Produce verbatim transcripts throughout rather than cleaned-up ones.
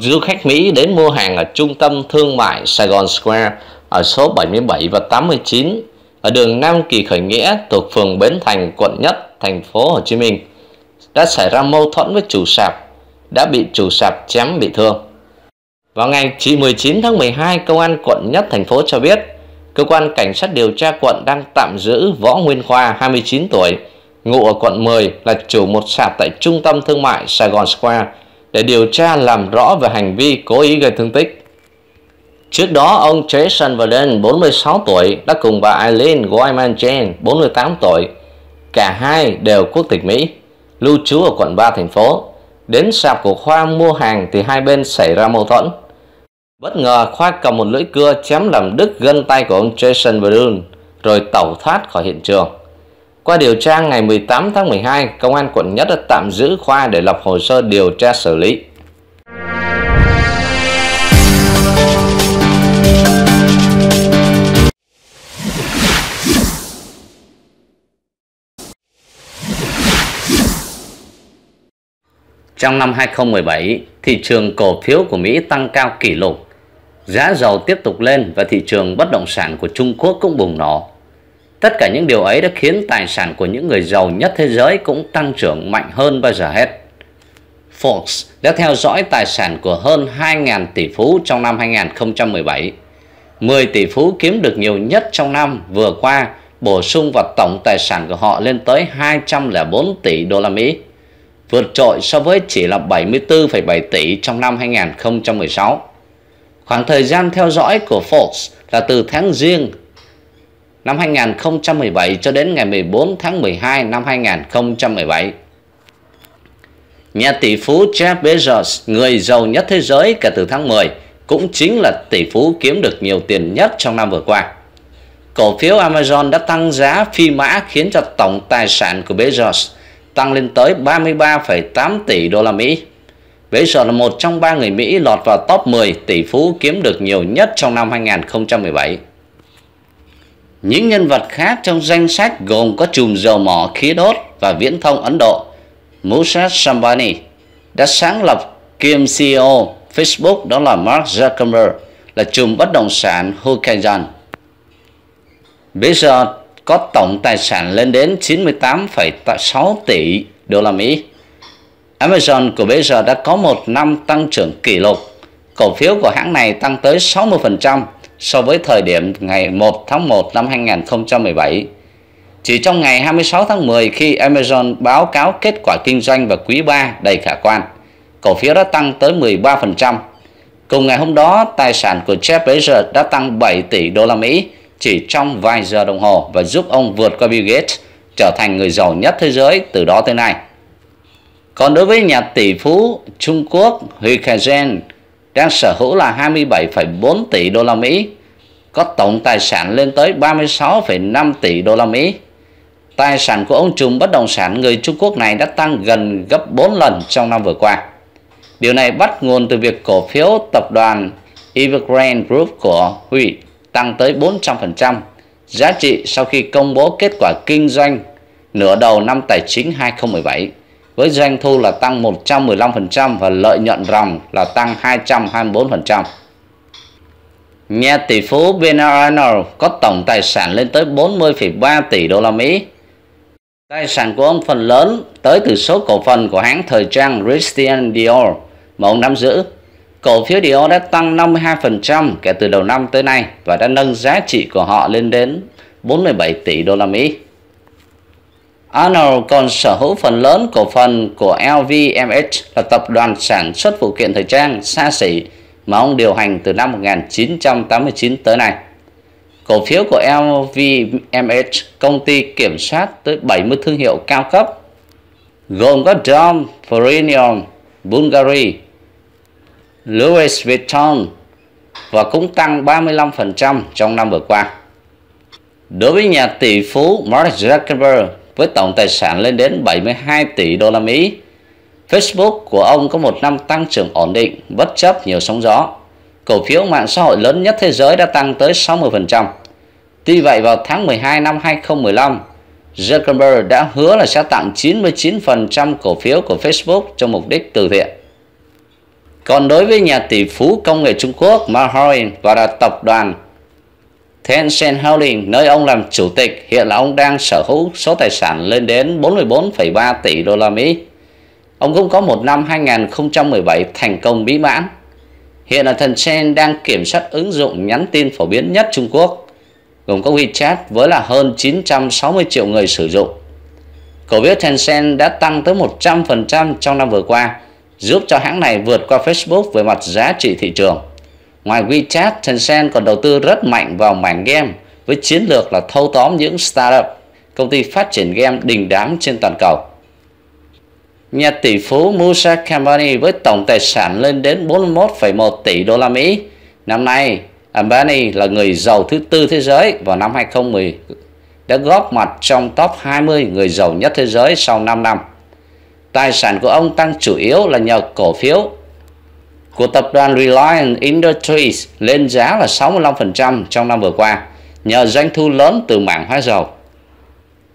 du khách Mỹ đến mua hàng ở trung tâm thương mại Sài Gòn Square ở số bảy mươi bảy và tám mươi chín ở đường Nam Kỳ Khởi Nghĩa thuộc phường Bến Thành, quận Nhất, thành phố Hồ Chí Minh đã xảy ra mâu thuẫn với chủ sạp, đã bị chủ sạp chém bị thương. Vào ngày mười chín tháng mười hai, Công an quận Nhất thành phố cho biết, cơ quan cảnh sát điều tra quận đang tạm giữ Võ Nguyên Khoa, hai mươi chín tuổi, ngụ ở quận mười, là chủ một sạp tại trung tâm thương mại Sài Gòn Square để điều tra làm rõ về hành vi cố ý gây thương tích. Trước đó, ông Jason Verdun, bốn mươi sáu tuổi, đã cùng bà Eileen Guiman Chen, bốn mươi tám tuổi, cả hai đều quốc tịch Mỹ, lưu trú ở quận ba thành phố, đến sạp của Khoa mua hàng thì hai bên xảy ra mâu thuẫn. Bất ngờ, Khoa cầm một lưỡi cưa chém làm đứt gân tay của ông Jason Verdun rồi tẩu thoát khỏi hiện trường. Qua điều tra ngày mười tám tháng mười hai, Công an quận Nhất đã tạm giữ Khoa để lập hồ sơ điều tra xử lý. Trong năm hai không một bảy, thị trường cổ phiếu của Mỹ tăng cao kỷ lục, giá dầu tiếp tục lên và thị trường bất động sản của Trung Quốc cũng bùng nổ. Tất cả những điều ấy đã khiến tài sản của những người giàu nhất thế giới cũng tăng trưởng mạnh hơn bao giờ hết. Forbes đã theo dõi tài sản của hơn hai nghìn tỷ phú trong năm hai không một bảy. mười tỷ phú kiếm được nhiều nhất trong năm vừa qua bổ sung vào tổng tài sản của họ lên tới hai trăm lẻ bốn tỷ đô la Mỹ, vượt trội so với chỉ là bảy mươi tư phẩy bảy tỷ trong năm hai không một sáu. Khoảng thời gian theo dõi của Forbes là từ tháng Giêng năm hai không một bảy cho đến ngày mười bốn tháng mười hai năm hai không một bảy. Nhà tỷ phú Jeff Bezos, người giàu nhất thế giới kể từ tháng mười, cũng chính là tỷ phú kiếm được nhiều tiền nhất trong năm vừa qua. Cổ phiếu Amazon đã tăng giá phi mã khiến cho tổng tài sản của Bezos tăng lên tới ba mươi ba phẩy tám tỷ đô la Mỹ. Bezos là một trong ba người Mỹ lọt vào top mười tỷ phú kiếm được nhiều nhất trong năm hai không một bảy. Những nhân vật khác trong danh sách gồm có trùm dầu mỏ khí đốt và viễn thông Ấn Độ Mukesh Ambani, đã sáng lập kiêm xê e ô Facebook, đó là Mark Zuckerberg, là trùm bất động sản Hui Ka Yan. Bây giờ có tổng tài sản lên đến chín mươi tám phẩy sáu tỷ đô la Mỹ. Amazon của bây giờ đã có một năm tăng trưởng kỷ lục. Cổ phiếu của hãng này tăng tới sáu mươi phần trăm so với thời điểm ngày một tháng một năm hai không một bảy. Chỉ trong ngày hai mươi sáu tháng mười, khi Amazon báo cáo kết quả kinh doanh và quý ba đầy khả quan, cổ phiếu đã tăng tới mười ba phần trăm. Cùng ngày hôm đó, tài sản của Jeff Bezos đã tăng bảy tỷ đô la Mỹ chỉ trong vài giờ đồng hồ và giúp ông vượt qua Bill Gates, trở thành người giàu nhất thế giới từ đó tới nay. Còn đối với nhà tỷ phú Trung Quốc Hui Ka Yan, đang sở hữu là hai mươi bảy phẩy bốn tỷ đô la Mỹ, có tổng tài sản lên tới ba mươi sáu phẩy năm tỷ đô la Mỹ. Tài sản của ông trùm bất động sản người Trung Quốc này đã tăng gần gấp bốn lần trong năm vừa qua. Điều này bắt nguồn từ việc cổ phiếu tập đoàn Evergrande Group của Hui tăng tới bốn trăm phần trăm giá trị sau khi công bố kết quả kinh doanh nửa đầu năm tài chính hai không một bảy. Với doanh thu là tăng một trăm mười lăm phần trăm và lợi nhuận ròng là tăng hai trăm hai mươi bốn phần trăm. Nhà tỷ phú Bernard Arnault có tổng tài sản lên tới bốn mươi phẩy ba tỷ đô la Mỹ. Tài sản của ông phần lớn tới từ số cổ phần của hãng thời trang Christian Dior mà ông nắm giữ. Cổ phiếu Dior đã tăng năm mươi hai phần trăm kể từ đầu năm tới nay và đã nâng giá trị của họ lên đến bốn mươi bảy tỷ đô la Mỹ. Arnold còn sở hữu phần lớn cổ phần của L V M H, là tập đoàn sản xuất phụ kiện thời trang xa xỉ mà ông điều hành từ năm một nghìn chín trăm tám mươi chín tới nay. Cổ phiếu của L V M H, công ty kiểm soát tới bảy mươi thương hiệu cao cấp, gồm có John Perignon, Bulgari, Louis Vuitton và cũng tăng ba mươi lăm phần trăm trong năm vừa qua. Đối với nhà tỷ phú Mark Zuckerberg, với tổng tài sản lên đến bảy mươi hai tỷ đô la Mỹ, Facebook của ông có một năm tăng trưởng ổn định bất chấp nhiều sóng gió. Cổ phiếu mạng xã hội lớn nhất thế giới đã tăng tới sáu mươi phần trăm. Tuy vậy, vào tháng mười hai năm hai không một lăm, Zuckerberg đã hứa là sẽ tặng chín mươi chín phần trăm cổ phiếu của Facebook cho mục đích từ thiện. Còn đối với nhà tỷ phú công nghệ Trung Quốc Ma Huatong và là tập đoàn Tencent Holdings, nơi ông làm chủ tịch, hiện là ông đang sở hữu số tài sản lên đến bốn mươi bốn phẩy ba tỷ đô la Mỹ. Ông cũng có một năm hai nghìn không trăm mười bảy thành công mỹ mãn. Hiện là Tencent đang kiểm soát ứng dụng nhắn tin phổ biến nhất Trung Quốc, gồm có WeChat với là hơn chín trăm sáu mươi triệu người sử dụng. Cổ phiếu Tencent đã tăng tới một trăm phần trăm trong năm vừa qua, giúp cho hãng này vượt qua Facebook về mặt giá trị thị trường. Ngoài WeChat, Tencent còn đầu tư rất mạnh vào mảng game với chiến lược là thâu tóm những startup, công ty phát triển game đình đám trên toàn cầu. Nhà tỷ phú Mukesh Ambani với tổng tài sản lên đến bốn mươi mốt phẩy một tỷ đô la Mỹ. Năm nay, Ambani là người giàu thứ tư thế giới, vào năm hai nghìn không trăm mười đã góp mặt trong top hai mươi người giàu nhất thế giới sau năm năm. Tài sản của ông tăng chủ yếu là nhờ cổ phiếu của tập đoàn Reliance Industries lên giá là sáu mươi lăm phần trăm trong năm vừa qua, nhờ doanh thu lớn từ mảng hóa dầu.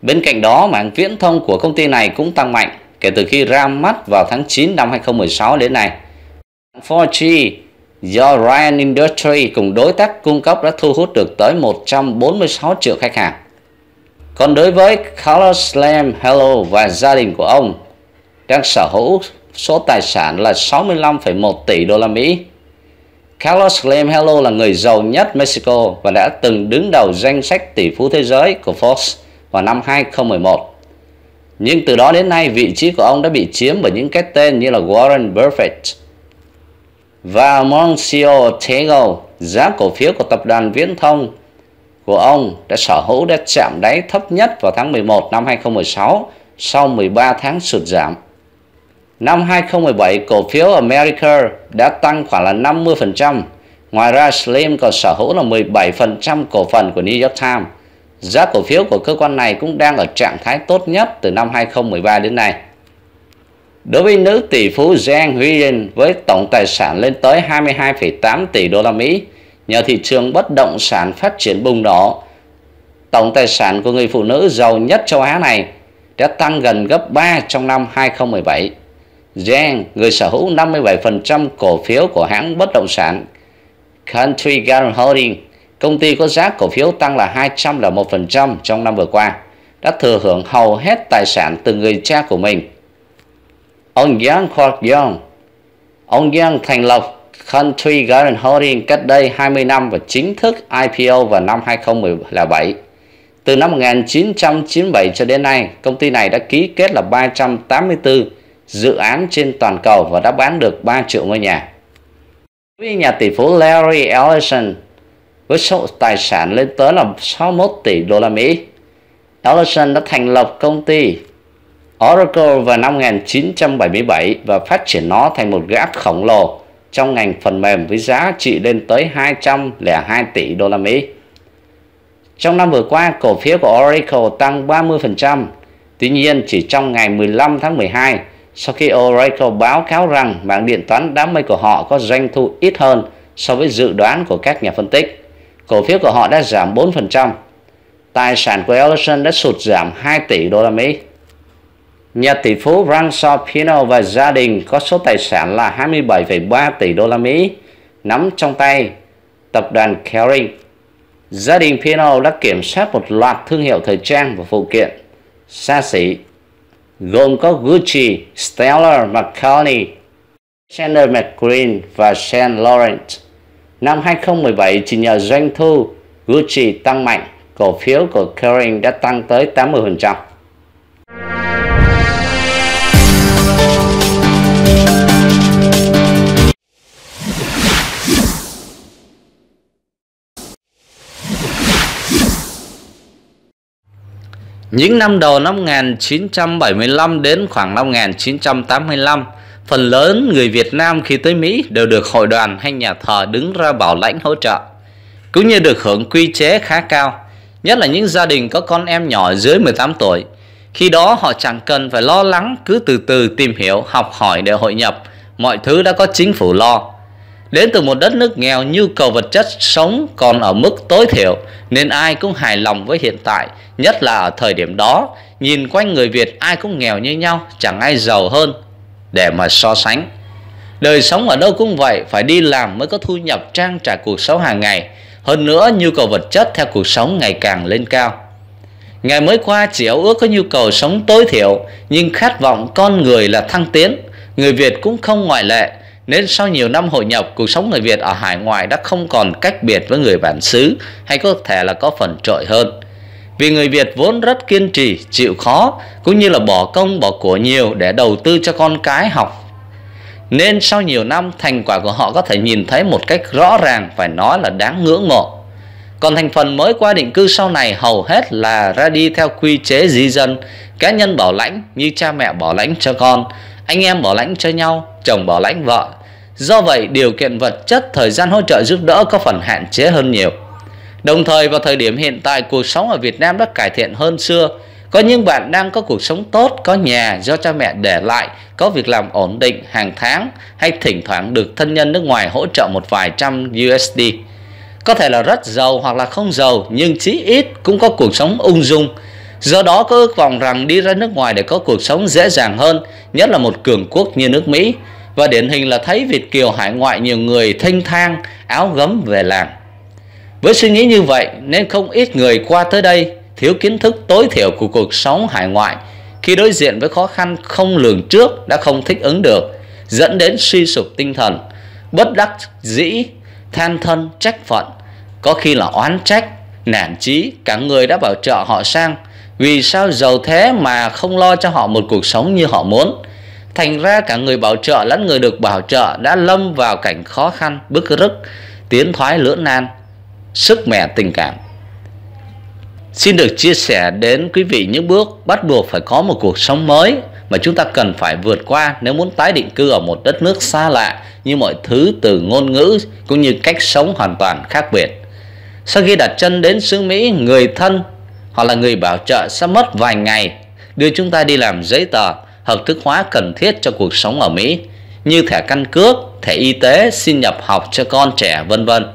Bên cạnh đó, mảng viễn thông của công ty này cũng tăng mạnh kể từ khi ra mắt vào tháng chín năm hai nghìn không trăm mười sáu đến nay. bốn G do Reliance Industries cùng đối tác cung cấp đã thu hút được tới một trăm bốn mươi sáu triệu khách hàng. Còn đối với Carlos Slim Helú và gia đình của ông, đang sở hữu số tài sản là sáu mươi lăm phẩy một tỷ đô la Mỹ. Carlos Slim Helú là người giàu nhất Mexico và đã từng đứng đầu danh sách tỷ phú thế giới của Forbes vào năm hai nghìn không trăm mười một. Nhưng từ đó đến nay, vị trí của ông đã bị chiếm bởi những cái tên như là Warren Buffett và Mauricio Ortega. Giá cổ phiếu của tập đoàn viễn thông của ông đã sở hữu đã chạm đáy thấp nhất vào tháng mười một năm hai nghìn không trăm mười sáu sau mười ba tháng sụt giảm. Năm hai nghìn không trăm mười bảy, cổ phiếu America đã tăng khoảng là năm mươi phần trăm. Ngoài ra, Slim còn sở hữu là mười bảy phần trăm cổ phần của New York Times. Giá cổ phiếu của cơ quan này cũng đang ở trạng thái tốt nhất từ năm hai nghìn không trăm mười ba đến nay. Đối với nữ tỷ phú Zhang Huiyan với tổng tài sản lên tới hai mươi hai phẩy tám tỷ đô la Mỹ, nhờ thị trường bất động sản phát triển bùng nổ, tổng tài sản của người phụ nữ giàu nhất châu Á này đã tăng gần gấp ba trong năm hai nghìn không trăm mười bảy. Zhang, người sở hữu năm mươi bảy phần trăm cổ phiếu của hãng bất động sản Country Garden Holding, công ty có giá cổ phiếu tăng là hai trăm lẻ một phần trăm trong năm vừa qua, đã thừa hưởng hầu hết tài sản từ người cha của mình, ông John Perignon. Ông Yang thành lập Country Garden Holding cách đây hai mươi năm và chính thức I P O vào năm hai nghìn không trăm mười bảy. Từ năm một nghìn chín trăm chín mươi bảy cho đến nay, công ty này đã ký kết là ba trăm tám mươi tư dự án trên toàn cầu và đã bán được ba triệu ngôi nhà. Với nhà tỷ phú Larry Ellison với số tài sản lên tới là sáu mươi mốt tỷ đô la Mỹ, Ellison đã thành lập công ty Oracle vào năm một nghìn chín trăm bảy mươi bảy và phát triển nó thành một gã khổng lồ trong ngành phần mềm với giá trị lên tới hai trăm lẻ hai tỷ đô la Mỹ. Trong năm vừa qua, cổ phiếu của Oracle tăng ba mươi phần trăm. Tuy nhiên, chỉ trong ngày mười lăm tháng mười hai, sau khi Oracle báo cáo rằng mạng điện toán đám mây của họ có doanh thu ít hơn so với dự đoán của các nhà phân tích, cổ phiếu của họ đã giảm bốn phần trăm. Tài sản của Ellison đã sụt giảm hai tỷ đô la Mỹ. Nhà tỷ phú François Pinault và gia đình có số tài sản là hai mươi bảy phẩy ba tỷ đô la Mỹ, nắm trong tay tập đoàn Kering. Gia đình Pinault đã kiểm soát một loạt thương hiệu thời trang và phụ kiện xa xỉ, gồm có Gucci, Stella McCartney, Alexander McQueen và Saint Laurent. Năm hai nghìn không trăm mười bảy, chỉ nhờ doanh thu Gucci tăng mạnh, cổ phiếu của Kering đã tăng tới tám mươi phần trăm. Những năm đầu năm một nghìn chín trăm bảy mươi lăm đến khoảng năm một nghìn chín trăm tám mươi lăm, phần lớn người Việt Nam khi tới Mỹ đều được hội đoàn hay nhà thờ đứng ra bảo lãnh hỗ trợ, cũng như được hưởng quy chế khá cao, nhất là những gia đình có con em nhỏ dưới mười tám tuổi. Khi đó họ chẳng cần phải lo lắng, cứ từ từ tìm hiểu, học hỏi để hội nhập, mọi thứ đã có chính phủ lo. Đến từ một đất nước nghèo, nhu cầu vật chất sống còn ở mức tối thiểu nên ai cũng hài lòng với hiện tại, nhất là ở thời điểm đó. Nhìn quanh người Việt ai cũng nghèo như nhau, chẳng ai giàu hơn để mà so sánh. Đời sống ở đâu cũng vậy, phải đi làm mới có thu nhập trang trải cuộc sống hàng ngày. Hơn nữa, nhu cầu vật chất theo cuộc sống ngày càng lên cao. Ngày mới qua chỉ ao ước có nhu cầu sống tối thiểu, nhưng khát vọng con người là thăng tiến. Người Việt cũng không ngoại lệ, nên sau nhiều năm hội nhập, cuộc sống người Việt ở hải ngoại đã không còn cách biệt với người bản xứ, hay có thể là có phần trội hơn. Vì người Việt vốn rất kiên trì, chịu khó, cũng như là bỏ công bỏ của nhiều để đầu tư cho con cái học, nên sau nhiều năm thành quả của họ có thể nhìn thấy một cách rõ ràng, phải nói là đáng ngưỡng mộ. Còn thành phần mới qua định cư sau này hầu hết là ra đi theo quy chế di dân, cá nhân bảo lãnh như cha mẹ bảo lãnh cho con, anh em bảo lãnh cho nhau, chồng bảo lãnh vợ. Do vậy điều kiện vật chất, thời gian hỗ trợ giúp đỡ có phần hạn chế hơn nhiều. Đồng thời vào thời điểm hiện tại, cuộc sống ở Việt Nam đã cải thiện hơn xưa. Có những bạn đang có cuộc sống tốt, có nhà do cha mẹ để lại, có việc làm ổn định hàng tháng, hay thỉnh thoảng được thân nhân nước ngoài hỗ trợ một vài trăm u ét đê. Có thể là rất giàu hoặc là không giàu, nhưng chí ít cũng có cuộc sống ung dung. Do đó có ước vọng rằng đi ra nước ngoài để có cuộc sống dễ dàng hơn, nhất là một cường quốc như nước Mỹ. Và điển hình là thấy Việt kiều hải ngoại nhiều người thênh thang, áo gấm về làng. Với suy nghĩ như vậy nên không ít người qua tới đây thiếu kiến thức tối thiểu của cuộc sống hải ngoại, khi đối diện với khó khăn không lường trước đã không thích ứng được, dẫn đến suy sụp tinh thần, bất đắc dĩ, than thân, trách phận, có khi là oán trách, nản chí. Cả người đã bảo trợ họ sang, vì sao giàu thế mà không lo cho họ một cuộc sống như họ muốn. Thành ra cả người bảo trợ lẫn người được bảo trợ đã lâm vào cảnh khó khăn, bức rứt, tiến thoái lưỡng nan, sức mẻ tình cảm. Xin được chia sẻ đến quý vị những bước bắt buộc phải có một cuộc sống mới mà chúng ta cần phải vượt qua nếu muốn tái định cư ở một đất nước xa lạ, như mọi thứ từ ngôn ngữ cũng như cách sống hoàn toàn khác biệt. Sau khi đặt chân đến xứ Mỹ, người thân hoặc là người bảo trợ sẽ mất vài ngày đưa chúng ta đi làm giấy tờ hợp thức hóa cần thiết cho cuộc sống ở Mỹ, như thẻ căn cước, thẻ y tế, xin nhập học cho con trẻ, vân vân.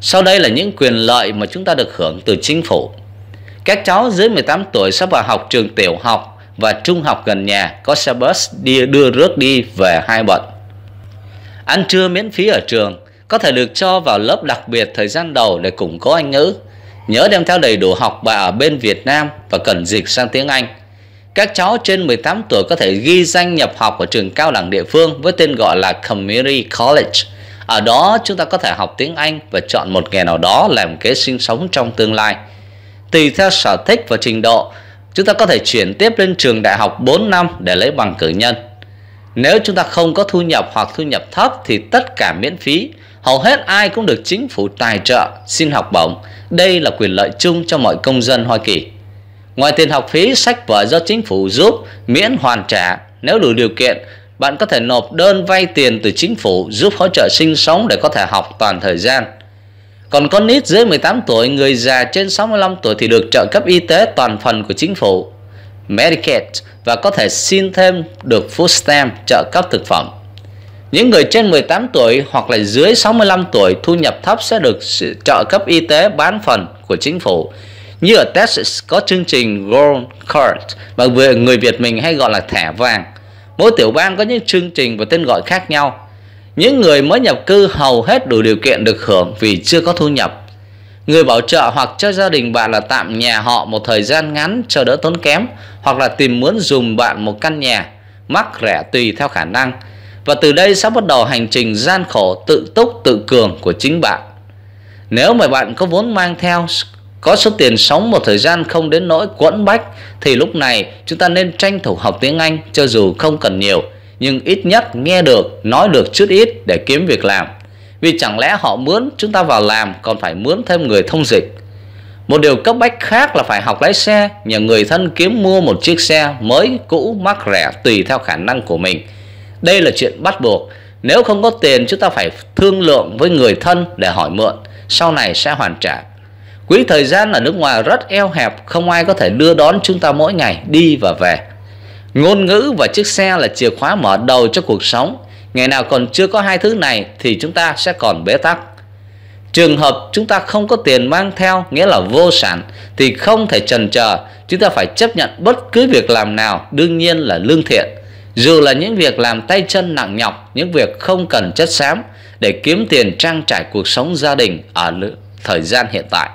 Sau đây là những quyền lợi mà chúng ta được hưởng từ chính phủ. Các cháu dưới mười tám tuổi sắp vào học trường tiểu học và trung học gần nhà, có xe bus đi đưa rước đi về hai bận. Ăn trưa miễn phí ở trường, có thể được cho vào lớp đặc biệt thời gian đầu để củng cố Anh ngữ. Nhớ đem theo đầy đủ học bạ ở bên Việt Nam và cần dịch sang tiếng Anh. Các cháu trên mười tám tuổi có thể ghi danh nhập học ở trường cao đẳng địa phương với tên gọi là Community College. Ở đó chúng ta có thể học tiếng Anh và chọn một nghề nào đó làm kế sinh sống trong tương lai. Tùy theo sở thích và trình độ, chúng ta có thể chuyển tiếp lên trường đại học bốn năm để lấy bằng cử nhân. Nếu chúng ta không có thu nhập hoặc thu nhập thấp thì tất cả miễn phí, hầu hết ai cũng được chính phủ tài trợ, xin học bổng. Đây là quyền lợi chung cho mọi công dân Hoa Kỳ. Ngoài tiền học phí, sách vở do chính phủ giúp miễn hoàn trả. Nếu đủ điều kiện, bạn có thể nộp đơn vay tiền từ chính phủ giúp hỗ trợ sinh sống để có thể học toàn thời gian. Còn con nít dưới mười tám tuổi, người già trên sáu mươi lăm tuổi thì được trợ cấp y tế toàn phần của chính phủ, Medicaid, và có thể xin thêm được food stamp, trợ cấp thực phẩm. Những người trên mười tám tuổi hoặc là dưới sáu mươi lăm tuổi thu nhập thấp sẽ được trợ cấp y tế bán phần của chính phủ. Như ở Texas có chương trình Gold Card mà người Việt mình hay gọi là thẻ vàng. Mỗi tiểu bang có những chương trình và tên gọi khác nhau. Những người mới nhập cư hầu hết đủ điều kiện được hưởng vì chưa có thu nhập. Người bảo trợ hoặc cho gia đình bạn là tạm nhà họ một thời gian ngắn cho đỡ tốn kém, hoặc là tìm mướn dùm bạn một căn nhà mắc rẻ tùy theo khả năng. Và từ đây sẽ bắt đầu hành trình gian khổ, tự túc tự cường của chính bạn. Nếu mà bạn có vốn mang theo, có số tiền sống một thời gian không đến nỗi quẫn bách, thì lúc này chúng ta nên tranh thủ học tiếng Anh, cho dù không cần nhiều, nhưng ít nhất nghe được, nói được chút ít để kiếm việc làm. Vì chẳng lẽ họ mướn chúng ta vào làm còn phải mướn thêm người thông dịch. Một điều cấp bách khác là phải học lái xe. Nhờ người thân kiếm mua một chiếc xe mới, cũ, mắc rẻ tùy theo khả năng của mình. Đây là chuyện bắt buộc. Nếu không có tiền chúng ta phải thương lượng với người thân để hỏi mượn, sau này sẽ hoàn trả. Quỹ thời gian ở nước ngoài rất eo hẹp, không ai có thể đưa đón chúng ta mỗi ngày đi và về. Ngôn ngữ và chiếc xe là chìa khóa mở đầu cho cuộc sống. Ngày nào còn chưa có hai thứ này thì chúng ta sẽ còn bế tắc. Trường hợp chúng ta không có tiền mang theo, nghĩa là vô sản, thì không thể chần chờ. Chúng ta phải chấp nhận bất cứ việc làm nào, đương nhiên là lương thiện. Dù là những việc làm tay chân nặng nhọc, những việc không cần chất xám để kiếm tiền trang trải cuộc sống gia đình ở thời gian hiện tại.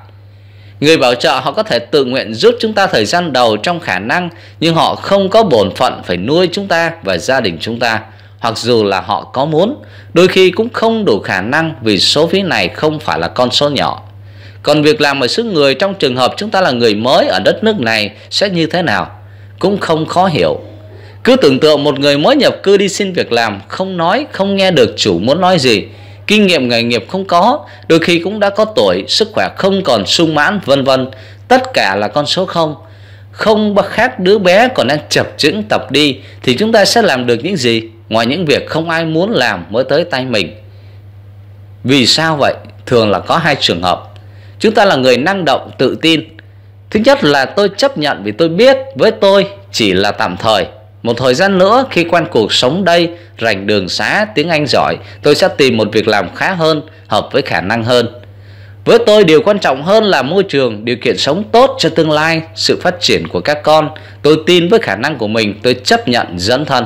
Người bảo trợ họ có thể tự nguyện giúp chúng ta thời gian đầu trong khả năng, nhưng họ không có bổn phận phải nuôi chúng ta và gia đình chúng ta. Hoặc dù là họ có muốn, đôi khi cũng không đủ khả năng vì số phí này không phải là con số nhỏ. Còn việc làm ở xứ người trong trường hợp chúng ta là người mới ở đất nước này sẽ như thế nào? Cũng không khó hiểu. Cứ tưởng tượng một người mới nhập cư đi xin việc làm, không nói, không nghe được chủ muốn nói gì. Kinh nghiệm nghề nghiệp không có, đôi khi cũng đã có tuổi, sức khỏe không còn sung mãn, vân vân. Tất cả là con số không. Không khác đứa bé còn đang chập chững tập đi thì chúng ta sẽ làm được những gì ngoài những việc không ai muốn làm mới tới tay mình. Vì sao vậy? Thường là có hai trường hợp. Chúng ta là người năng động, tự tin. Thứ nhất là tôi chấp nhận vì tôi biết với tôi chỉ là tạm thời. Một thời gian nữa khi quen cuộc sống đây, rành đường xá, tiếng Anh giỏi, tôi sẽ tìm một việc làm khá hơn, hợp với khả năng hơn. Với tôi điều quan trọng hơn là môi trường, điều kiện sống tốt cho tương lai, sự phát triển của các con. Tôi tin với khả năng của mình, tôi chấp nhận dấn thân.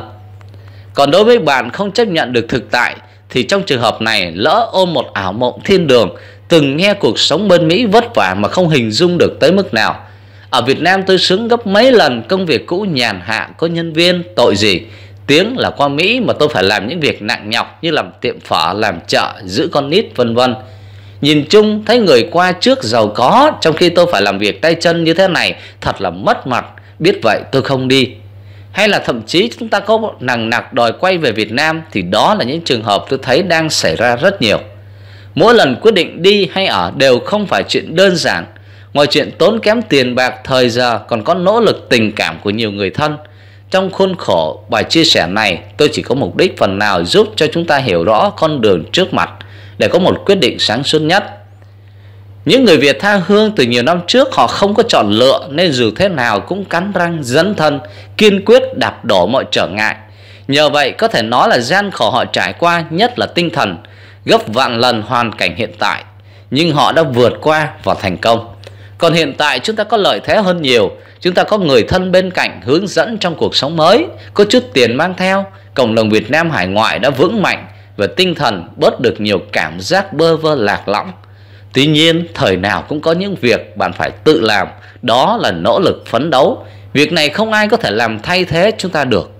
Còn đối với bạn không chấp nhận được thực tại thì trong trường hợp này lỡ ôm một ảo mộng thiên đường, từng nghe cuộc sống bên Mỹ vất vả mà không hình dung được tới mức nào. Ở Việt Nam tôi sướng gấp mấy lần, công việc cũ nhàn hạ, có nhân viên, tội gì. Tiếng là qua Mỹ mà tôi phải làm những việc nặng nhọc như làm tiệm phở, làm chợ, giữ con nít, vân vân. Nhìn chung thấy người qua trước giàu có, trong khi tôi phải làm việc tay chân như thế này, thật là mất mặt, biết vậy tôi không đi. Hay là thậm chí chúng ta có nằng nặc đòi quay về Việt Nam thì đó là những trường hợp tôi thấy đang xảy ra rất nhiều. Mỗi lần quyết định đi hay ở đều không phải chuyện đơn giản. Ngoài chuyện tốn kém tiền bạc, thời giờ còn có nỗ lực tình cảm của nhiều người thân. Trong khuôn khổ bài chia sẻ này, tôi chỉ có mục đích phần nào giúp cho chúng ta hiểu rõ con đường trước mặt để có một quyết định sáng suốt nhất. Những người Việt tha hương từ nhiều năm trước họ không có chọn lựa nên dù thế nào cũng cắn răng dấn thân, kiên quyết đạp đổ mọi trở ngại. Nhờ vậy có thể nói là gian khổ họ trải qua, nhất là tinh thần, gấp vạn lần hoàn cảnh hiện tại. Nhưng họ đã vượt qua và thành công. Còn hiện tại chúng ta có lợi thế hơn nhiều. Chúng ta có người thân bên cạnh hướng dẫn trong cuộc sống mới, có chút tiền mang theo. Cộng đồng Việt Nam hải ngoại đã vững mạnh và tinh thần bớt được nhiều cảm giác bơ vơ lạc lõng. Tuy nhiên thời nào cũng có những việc bạn phải tự làm. Đó là nỗ lực phấn đấu. Việc này không ai có thể làm thay thế chúng ta được.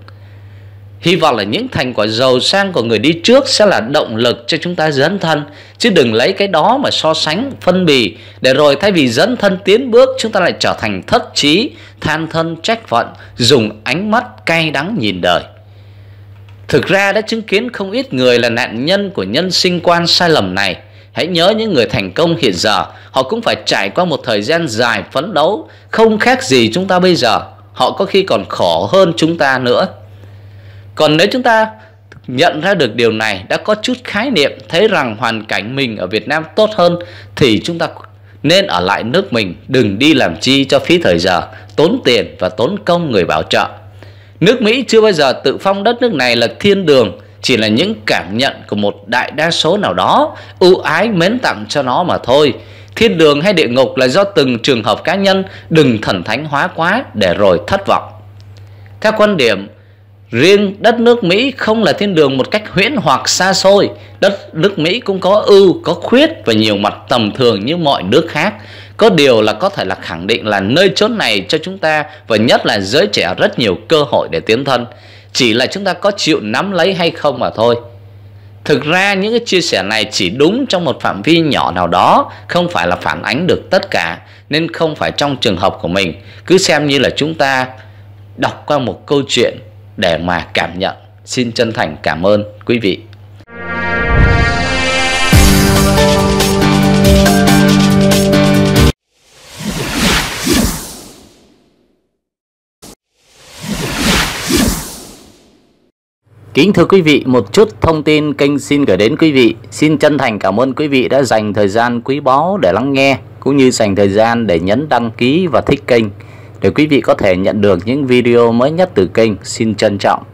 Hy vọng là những thành quả giàu sang của người đi trước sẽ là động lực cho chúng ta dấn thân, chứ đừng lấy cái đó mà so sánh, phân bì, để rồi thay vì dấn thân tiến bước chúng ta lại trở thành thất trí, than thân trách phận, dùng ánh mắt cay đắng nhìn đời. Thực ra đã chứng kiến không ít người là nạn nhân của nhân sinh quan sai lầm này. Hãy nhớ những người thành công hiện giờ, họ cũng phải trải qua một thời gian dài phấn đấu, không khác gì chúng ta bây giờ, họ có khi còn khổ hơn chúng ta nữa. Còn nếu chúng ta nhận ra được điều này, đã có chút khái niệm, thấy rằng hoàn cảnh mình ở Việt Nam tốt hơn thì chúng ta nên ở lại nước mình, đừng đi làm chi cho phí thời giờ, tốn tiền và tốn công người bảo trợ. Nước Mỹ chưa bao giờ tự phong đất nước này là thiên đường, chỉ là những cảm nhận của một đại đa số nào đó ưu ái mến tặng cho nó mà thôi. Thiên đường hay địa ngục là do từng trường hợp cá nhân, đừng thần thánh hóa quá để rồi thất vọng. Theo quan điểm riêng, đất nước Mỹ không là thiên đường một cách huyễn hoặc xa xôi. Đất nước Mỹ cũng có ưu, có khuyết và nhiều mặt tầm thường như mọi nước khác. Có điều là có thể là khẳng định là nơi chốn này cho chúng ta và nhất là giới trẻ rất nhiều cơ hội để tiến thân. Chỉ là chúng ta có chịu nắm lấy hay không mà thôi. Thực ra những cái chia sẻ này chỉ đúng trong một phạm vi nhỏ nào đó, không phải là phản ánh được tất cả, nên không phải trong trường hợp của mình. Cứ xem như là chúng ta đọc qua một câu chuyện để mà cảm nhận. Xin chân thành cảm ơn quý vị. Kính thưa quý vị, một chút thông tin kênh xin gửi đến quý vị. Xin chân thành cảm ơn quý vị đã dành thời gian quý báu để lắng nghe, cũng như dành thời gian để nhấn đăng ký và thích kênh để quý vị có thể nhận được những video mới nhất từ kênh. Xin trân trọng.